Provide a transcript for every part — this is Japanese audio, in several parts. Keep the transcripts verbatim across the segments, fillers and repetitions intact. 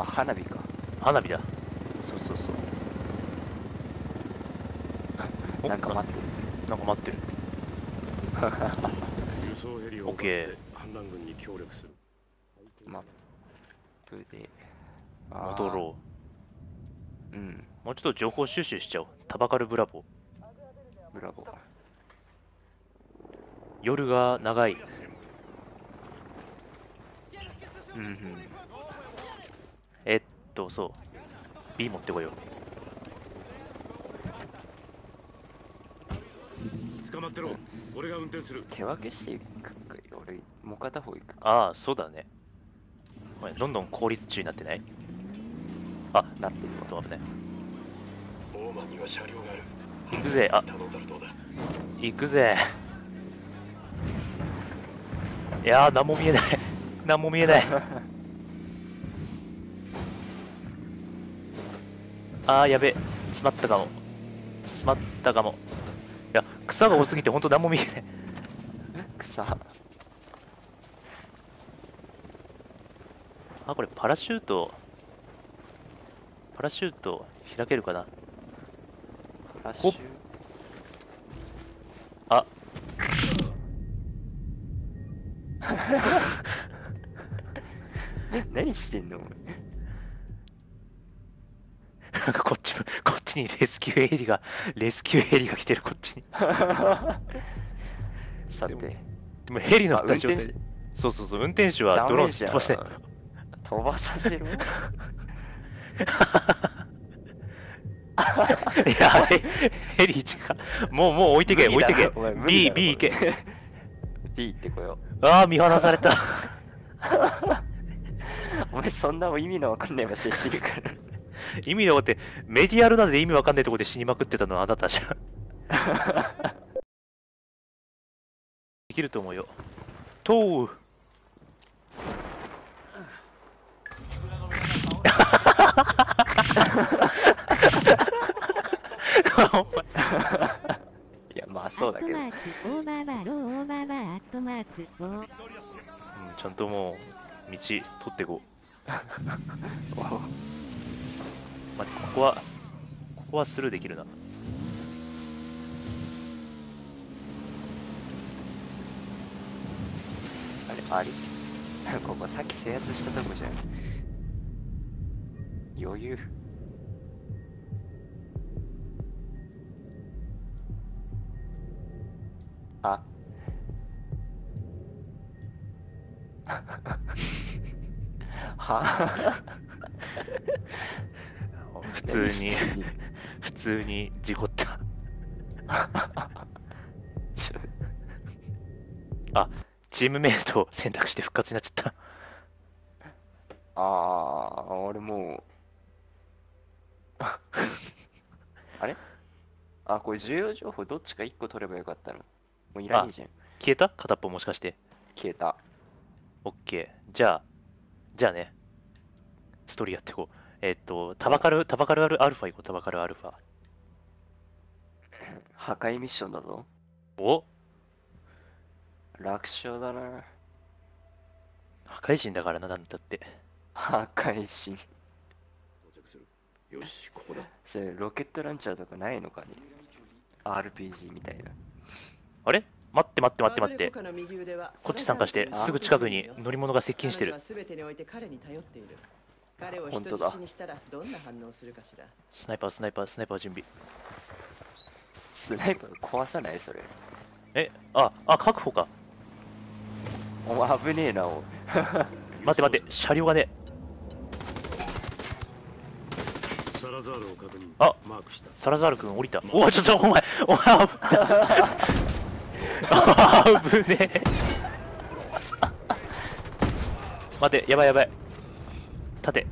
あ、花火か。花火だ。そうそうそう。なんか待ってる。なんか待ってる。輸送ヘリを反乱軍に協力する。マップで戻ろう。うん。もうちょっと情報収集しちゃおう。タバカルブラボー。ブラボー。夜が長い。うんうん、えっとそう B 持ってこいよ。捕まってろ、俺が運転する。手分けしていくか、俺もう片方行く。ああそうだね。お前どんどん効率中になってない？あなってると。危ない。オーマンには車両がある。行くぜ。あ行くぜ。いやー何も見えない。何も見えない。あーやべえ、詰まったかも。詰まったかも。いや草が多すぎて本当何も見えない。草。あこれパラシュート、パラシュート開けるかな。パラシュート。あ。何してんのなんかこっちこっちにレスキューヘリがレスキューヘリが来てる。こっちにさてでもヘリの運転手、そうそうそう運転手はドローン飛ばせ飛ばさせろ。いやヘリ一かもうもう置いてけ置いてけ B B 行け B 行ってこよう。ああ見放された。お前そんな意味のわかんない場所で死ぬから。意味のわかんないってメディアルなどで意味わかんないところで死にまくってたのはあなたじゃん。できると思うよ。とう。いやまあそうだけど。うんちゃんともう。道取ってこう。まあ、ここはここはスルーできるな。あれありここさっき制圧したとこじゃん。余裕。あは普通に普通に事故った。あチームメイトを選択して復活になっちゃった。ああ俺もうあれあこれ重要情報どっちかいっこ取ればよかったの。もういらないじゃん。消えた片っぽもしかして消えた。オッケーじゃあじゃあねストーリーやっていこう。えー、っとタバカルタバカルアルアルファ行こう。タバカルアルファ破壊ミッションだぞ。お楽勝だな。破壊神だからな。なんだって破壊神。よしここだ。それロケットランチャーとかないのかね。 アールピージー みたいな。あれ待って待って待って待ってこっち参加してすぐ近くに乗り物が接近してる。本当だ。スナイパースナイパースナイパー準備。スナイパー壊さないそれ。えああ確保か。お危ねえなお。待って待って車両がね。あサラザール君降りた。おおちょっとお前お前あー危ねえ。待てやばいやばい立て。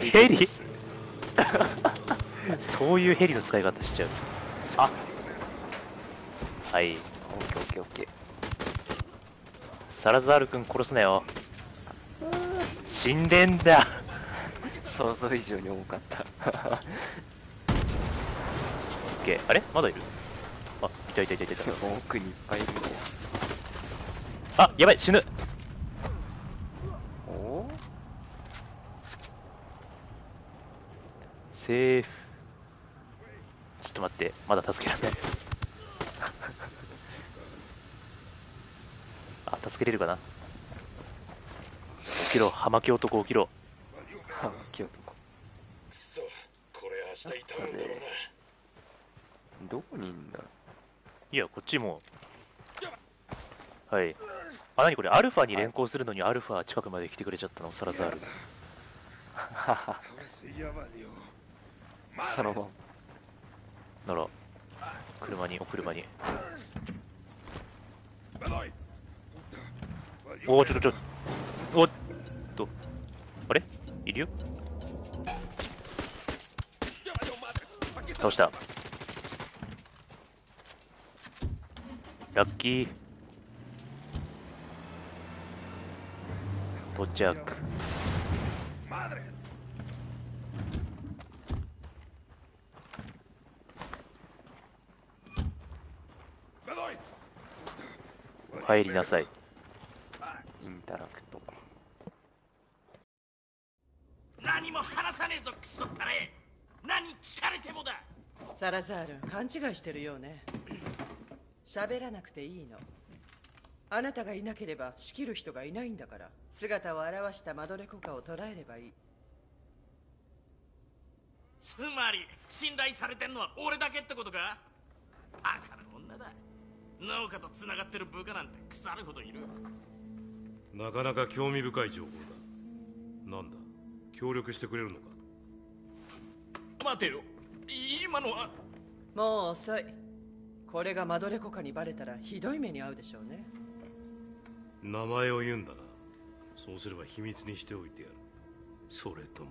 ヘリそういうヘリの使い方しちゃう。あはい オーケーオーケーオーケー。 サラザール君殺すなよ。死んでんだ。想像以上に重かった。あれまだいる。あいたいたいたいた。奥にいっぱいいる。あやばい死ぬ。セーフ。ちょっと待って、まだ助けられないあ、助けれるかな。起きろ葉巻男、起きろ葉巻男。どこにいんだ。いやこっちもはい。あ、なにこれ、アルファに連行するのにアルファ近くまで来てくれちゃったの、サラザール。ははそのままなら車に、お車に。おお、ちょっとちょっと、おっと、あれいるよ。倒した。ラッキー。到着。入りなさい。インタラクト。何も話さねえぞクソったれ。何聞かれてもだ。サラザール、勘違いしてるようね。喋らなくていいの。あなたがいなければ仕切る人がいないんだから、姿を現したマドレコカを捉えればいい。つまり信頼されてんのは俺だけってことか。バカな女だ。農家とつながってる部下なんて腐るほどいる。なかなか興味深い情報だ。なんだ、協力してくれるのか。待てよ、今のはもう遅い。これがマドレコカにバレたらひどい目に遭うでしょうね。名前を言うんだな。そうすれば秘密にしておいてやる。それとも。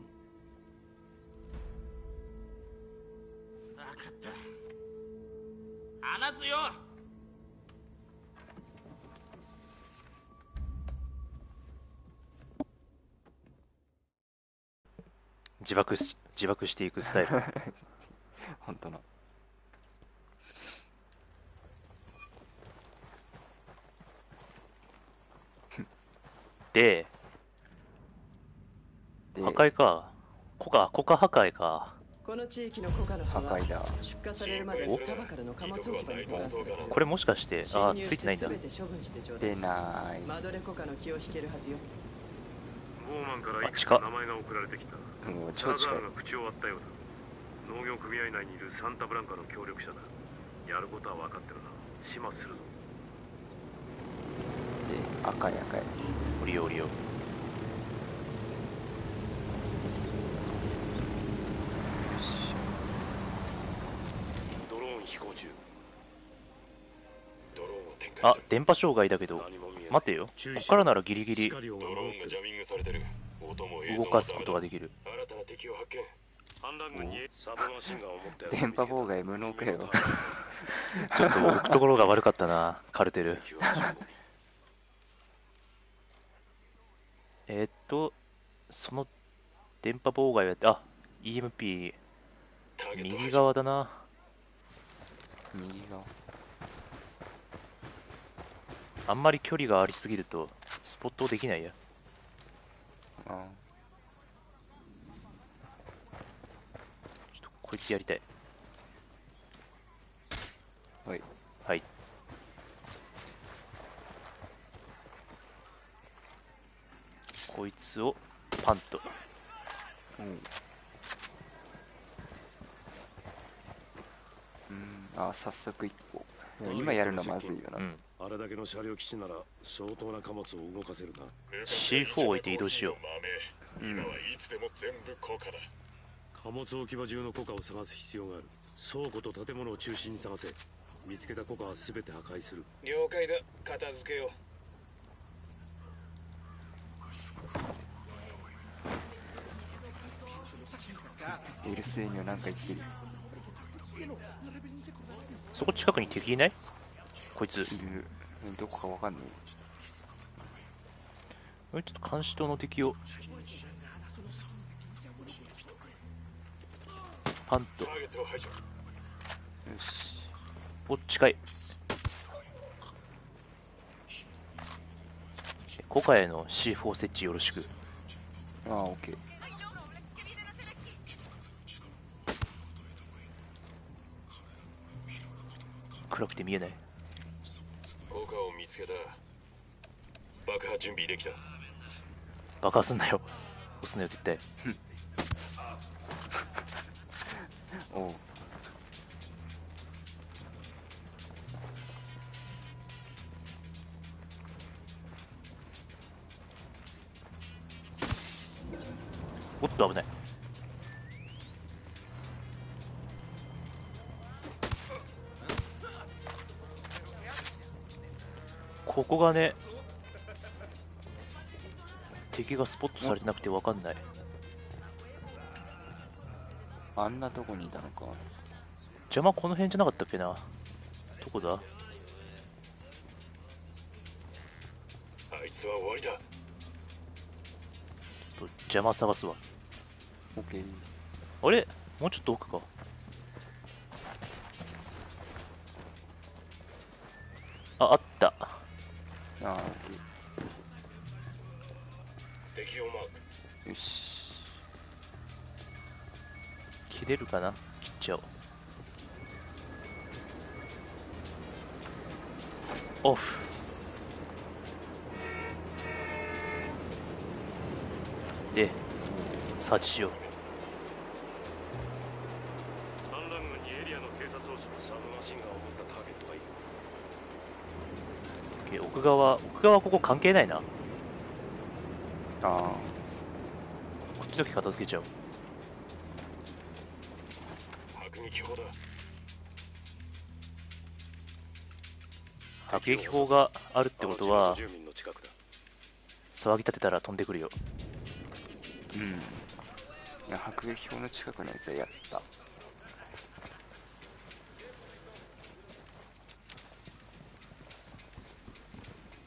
分かった、話すよ。自爆し自爆していくスタイル本当の。で、破壊か。コカ、コカ破壊か。この地域のコカの破壊だ。出荷されるまでタバカルの貨物置き場に出す。これもしかして、ああ、ついてないんだ。出ない。マドレコカの気を引けるはずよ。モーマンからいくつか名前が送られてきた。もう超近い。サラザールが口を割ったようだ。農業組合内にいるサンタブランカの協力者だ。やることは分かってるな。始末するぞ。で、赤い赤い。降りよう降りよう。ドローン飛行中。ドローンを展開。あ、電波障害だけど待てよ。ここからならギリギリ動かすことができる。電波妨害無能かよちょっと置くところが悪かったな、カルテルえっと、その電波妨害は、あ、イーエムピー、右側だな。右側。あんまり距離がありすぎると、スポットできないや。ああ。ちょっと、こいつやりたい。はい。はい。こいつをパンと、うん、うん、あ、早速一個。今やるのまずいよな、うん、あれだけの車両基地なら相当な貨物を動かせるな。 シーフォー 置いて移動しよう、うん、今はいつでも全部高価だ。貨物置き場中のコカを探す必要がある。倉庫と建物を中心に探せ。見つけたコカは全て破壊する。了解だ、片付けよう。エルスエー には何か言ってる。そこ近くに敵いない？こいついる。どこかわかんない。ちょっと監視塔の敵をパンと。よし、お、近い。コカへの シーフォー 設置よろしく。ああ、オッケー。黒くて見えない。効果を見つけた。爆破準備できた。爆破すんなよ。押すなよ絶対。おう。おっと危ない。ここがね、敵がスポットされてなくて分かんない。あんなとこにいたのか。邪魔この辺じゃなかったっけな。どこだ。あいつは終わりだ。ちょっと邪魔探すわ。オッケー。あれもうちょっと奥か。あ、あった。あ敵をマーク。よし、切れるかな。切っちゃおう。オフ。でサーチしよう。反乱軍にエリアの警察をするサブマシンガンを持ったターゲットがいる。奥側、奥側ここ関係ないな。ああ。こっちだけ片付けちゃう。迫撃砲だ。迫撃砲があるってことは、騒ぎ立てたら飛んでくるよ。うん。いや、迫撃砲の近くのやつはやった。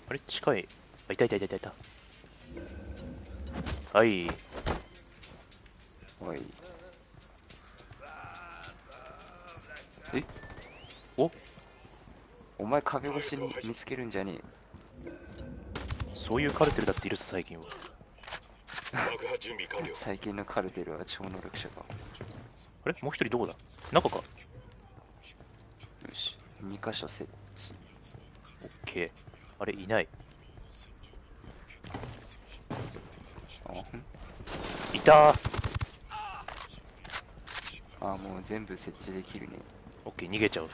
あれ近い。あ、いたいたいたいたいた。はい。はい。え？お？お前壁越しに見つけるんじゃねえ。そういうカルテルだっているさ、最近は。最近のカルテルは超能力者か。あれもう一人どこだ。中か。よし。に箇所設置。オッケー。あれいない。いたー。ああ、もう全部設置できるね。オッケー、逃げちゃう。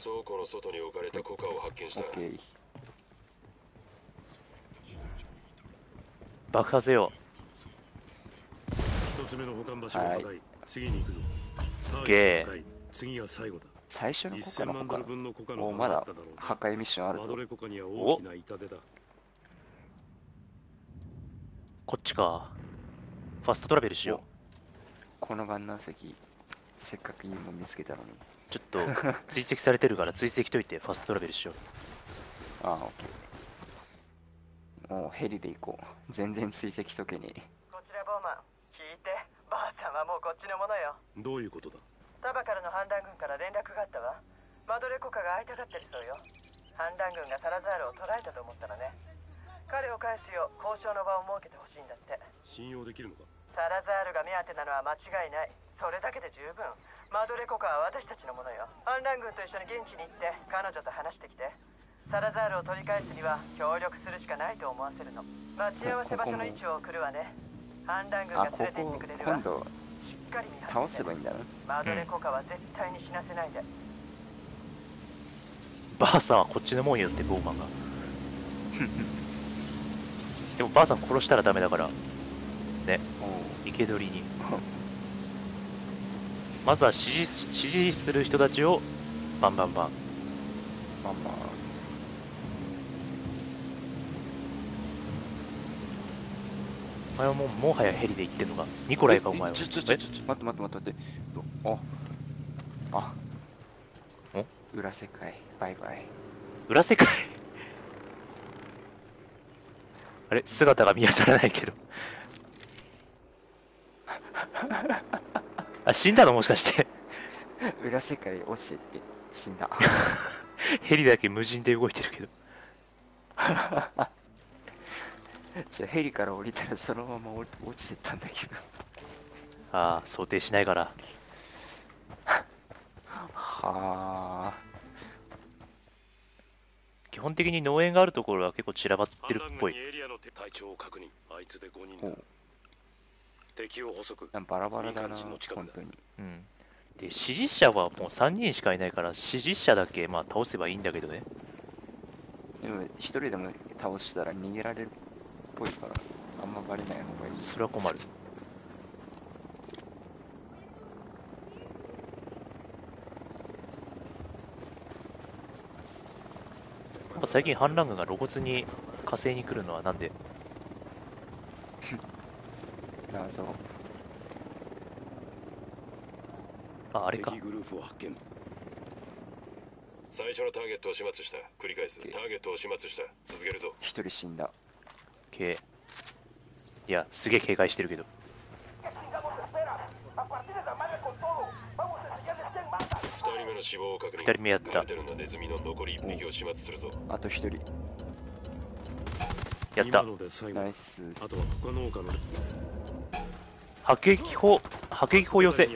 倉庫の外に置かれたコカを発見した。オッケー。爆破せよ。一つ目の保管場所を破壊。次に行くぞ。オッケー。次が最後だ。最初のコカのコカもうまだ破壊ミッションあるぞ。お、こっちか。ファストトラベルしよう。この岩難石せっかくいいもん見つけたのに。ちょっと追跡されてるから追跡といてファストトラベルしよう。ああ、オッケー。もうヘリで行こう。全然追跡とけに。こちらボーマン、聞いて。ばあさんはもうこっちのものよ。どういうことだ。タバカルの反乱軍から連絡があったわ。マドレコカが会いたがってるそうよ。反乱軍がサラザールを捕らえたと思ったらね。彼を返すよう交渉の場を設けてほしいんだって。信用できるのか。サラザールが目当てなのは間違いない。それだけで十分。マドレコカは私たちのものよ。反乱軍と一緒に現地に行って彼女と話してきて。サラザールを取り返すには協力するしかないと思わせるの。待ち合わせ場所の位置を送るわね。反乱軍が連れて行ってくれるわ。ここ倒せばいいんだな。マドレコカは絶対に死なせないで。ばあさんはこっちのもんよってボーマンが。でもばあさん殺したらダメだからね。生け捕りに。まずは支持、支持する人たちをバンバンバンバンバン。お前はもうもはやヘリで行ってんのか。ニコライかお前は。ちょちょちょちょ待って待って待って待って。ああ、お裏世界バイバイ。裏世界。あれ姿が見当たらないけど。あ、死んだのもしかして。裏世界落ちてって死んだ。ヘリだけ無人で動いてるけど。じゃヘリから降りたらそのまま落ちてったんだけど。ああ、想定しないから。はあ。基本的に農園があるところは結構散らばってるっぽい。バラバラだな本当に。うん、で支持者はもうさんにんしかいないから支持者だけまあ倒せばいいんだけどね。でもひとりでも倒したら逃げられるっぽいからあんまバレない方がいい。それは困る。やっぱ最近反乱軍が露骨に火星に来るのはなんで？謎。あ、あれか。最初のターゲットを始末した。繰り返す。ターゲットを始末した。続けるぞ。一人死んだ。OK。いや、すげえ警戒してるけど。ふたりめやった。あとひとりやった。ナイス。迫撃砲、迫撃砲要請。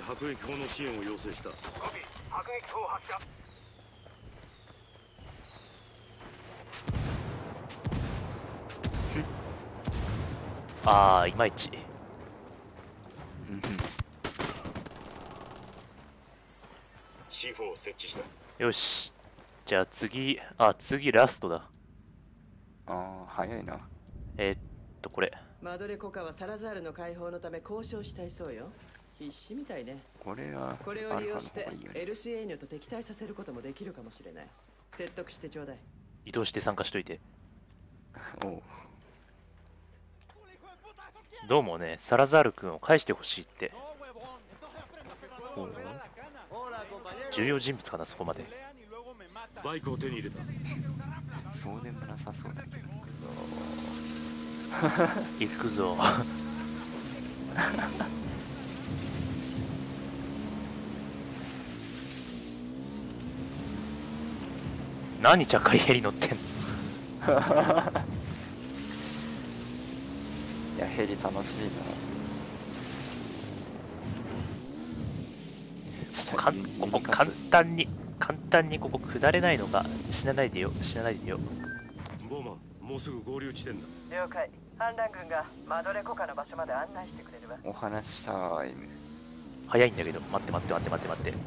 ああ、いまいち。よし、じゃあ次、あ、次ラストだ。ああ、早いな。えーっと、これ。マドレコカはサラザールの解放のため交渉したいそうよ。必死みたいね。これは、これを利用して、エルシエーニョと敵対させることもできるかもしれない。説得してちょうだい。移動して参加しといて。おう。どうもね、サラザール君を返してほしいって。おう。重要人物かな、そこまで。バイクを手に入れた。そうでもなさそうだけど。行くぞ。何ちゃっかりヘリ乗ってんの。いや、ヘリ楽しいな。かんここ簡単に簡単にここ下れないのか。死なないでよ、死なないでよ。ボーマン、もうすぐ合流地点だ。了解。反乱軍がマドレコカの場所まで案内してくれれば。お話したーい。早いんだけど。待って待って待って待って待って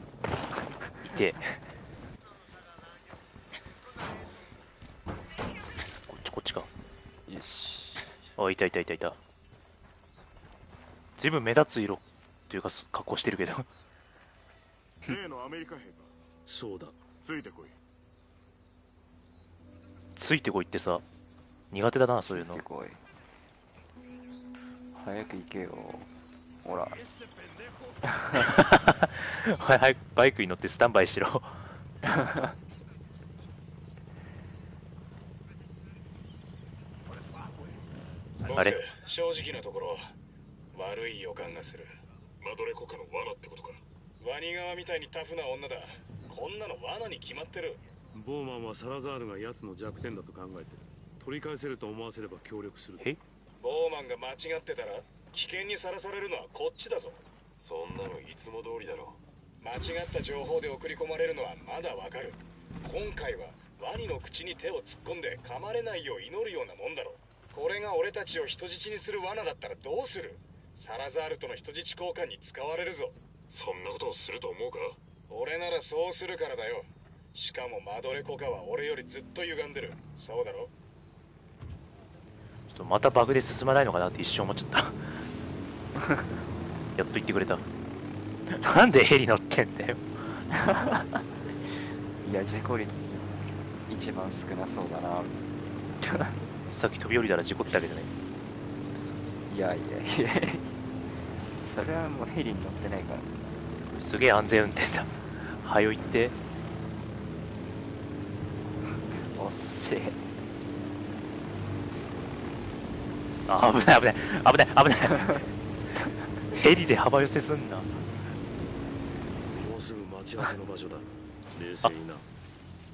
いて。こっちこっちか。よし。あ、いたいたいたいた。随分目立つ色というか格好してるけど。例のアメリカ兵か。そうだ、ついてこい。ついてこいってさ、苦手だなそういうの。ついてこい。早く行けよ。ほら。早くバイクに乗ってスタンバイしろ。あれ。正直なところ、悪い予感がする。マドレコカの罠ってことか。ワニ側みたいにタフな女だ。こんなの罠に決まってる。ボーマンはサラザールが奴の弱点だと考えてる。取り返せると思わせれば協力する。え？ボーマンが間違ってたら危険にさらされるのはこっちだぞ。そんなのいつも通りだろう。間違った情報で送り込まれるのはまだわかる。今回はワニの口に手を突っ込んで噛まれないよう祈るようなもんだろう。これが俺たちを人質にする罠だったらどうする？サラザールとの人質交換に使われるぞ。そんなことをすると思うか？俺ならそうするからだよ。しかもマドレコカは俺よりずっと歪んでる。そうだろ？ちょっとまたバグで進まないのかなって一瞬思っちゃった。やっと言ってくれた。なんでヘリ乗ってんだよ。いや、事故率一番少なそうだな。さっき飛び降りたら事故ったけどね。いやいやいや、それはもうヘリに乗ってないから。すげえ安全運転だ。はよ行って。おっせえ。あ、危ない危ない危ない危ない。ヘリで幅寄せすんな。もうすぐ待ち合わせの場所だ。冷静にな。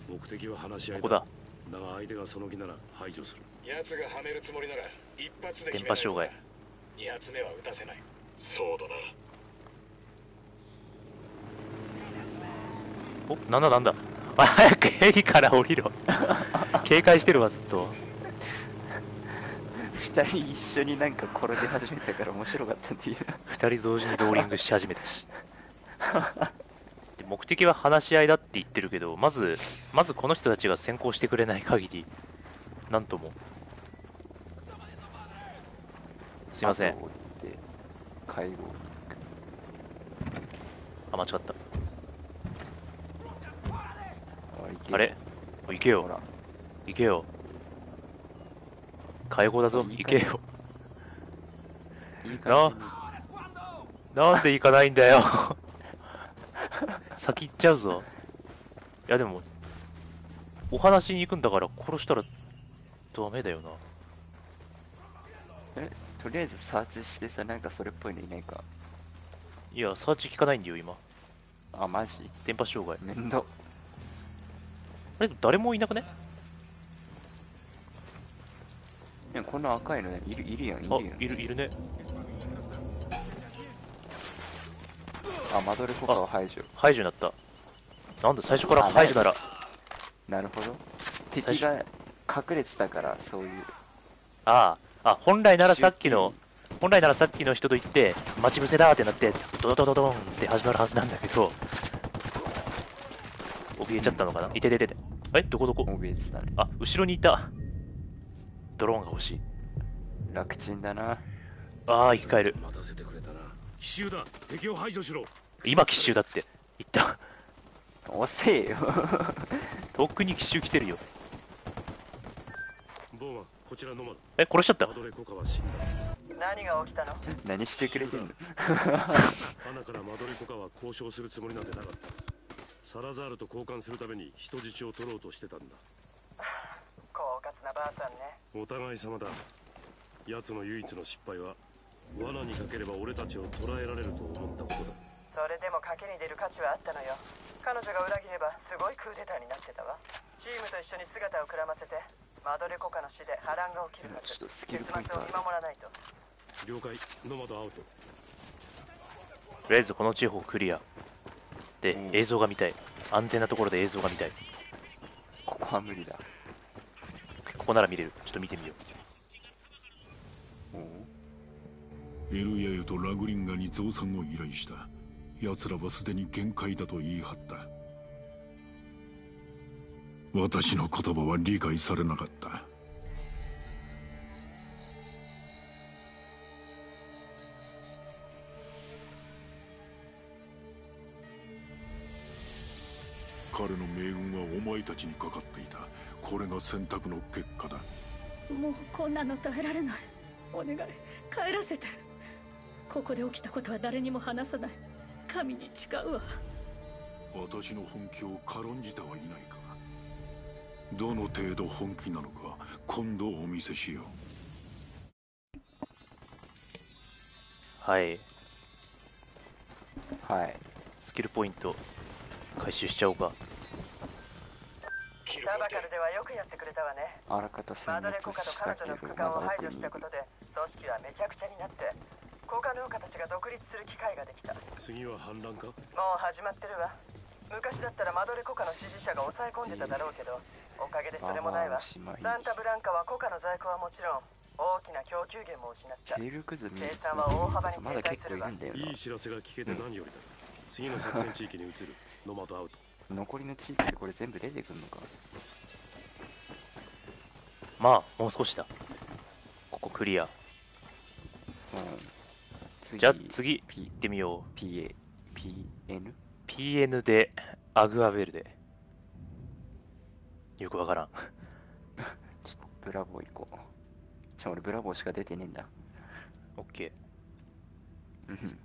目的は話し合いだ。ここだ。だが相手がその気なら排除する。奴がはめるつもりなら一発で決めないと。電波障害。二発目は打たせない。そうだな。お、なんだなんだ。早く駅から降りろ警戒してるわずっとふたり一緒になんか転び始めたから面白かったんでいいなふたり同時にローリングし始めたしで目的は話し合いだって言ってるけどまずまずこの人たちが先行してくれない限りなんともすいません介護あ間違ったあれ行けよ行けよ介護だぞ行けよいいな、なんで行かないんだよ先行っちゃうぞいやでもお話に行くんだから殺したらダメだよなえとりあえずサーチしてさなんかそれっぽいのいないかいやサーチ効かないんだよ今あマジ電波障害めんどあれ誰もいなくねいやこの赤いのねいるいるやんいるやんあいるいるねあマドレ効果は排除排除になったなんだ最初から排除ならなるほど敵が隠れてたからそういうあああ本来ならさっきの本来ならさっきの人と言って待ち伏せだーってなってドドドドドンって始まるはずなんだけど怯えちゃったのかな、うん、いててててえどこどこ怯えてたねあ後ろにいたドローンが欲しい楽ちんだなああ生き返る待たせてくれたな奇襲だ敵を排除しろ今奇襲だって言った遅えよとっくに奇襲来てるよボーマンこちらのまえ殺しちゃった何が起きたの何してくれてんの花からマドレコカは交渉するつもりなんてなかったサラザールと交換するために人質を取ろうとしてたんだ狡猾なばあさんねお互い様だ奴の唯一の失敗は罠にかければ俺たちを捕らえられると思ったことだそれでも賭けに出る価値はあったのよ彼女が裏切ればすごいクーデターになってたわチームと一緒に姿をくらませてマドレコカの死で波乱が起きるはずちょっとスキルポイントを見守らないと了解ノマドアウトとりあえずこの地方クリアで映像が見たい安全なところで映像が見たいここは無理だここなら見れるちょっと見てみようエルヤユとラグリンガに増産を依頼した奴らはすでに限界だと言い張った私の言葉は理解されなかった彼の命運はお前たちにかかっていたこれが選択の結果だもうこんなの耐えられないお願い帰らせてここで起きたことは誰にも話さない神に誓うわ私の本気を軽んじてはいないかどの程度本気なのか今度お見せしようはいはいスキルポイント回収しちゃおうかサバカルではよくやってくれたわねあらかた戦略したけどまだ奥にいる組織はめちゃくちゃになって高価農家たちが独立する機会ができた次は反乱かもう始まってるわ昔だったらマドレコカの支持者が抑え込んでただろうけどおかげでそれもないわサンタブランカはコカの在庫はもちろん大きな供給源も失った生産は大幅に停滞するわいい知らせが聞けて何よりだ、うん、次の作戦地域に移るノマドアウト残りの地域でこれ全部出てくるのかまあもう少しだここクリア、うん、じゃあ次行ってみよう ピーエーピーエヌ ピーエヌ でアグアベルでよくわからんちょっとブラボー行こうちょ俺ブラボーしか出てねえんだオッケー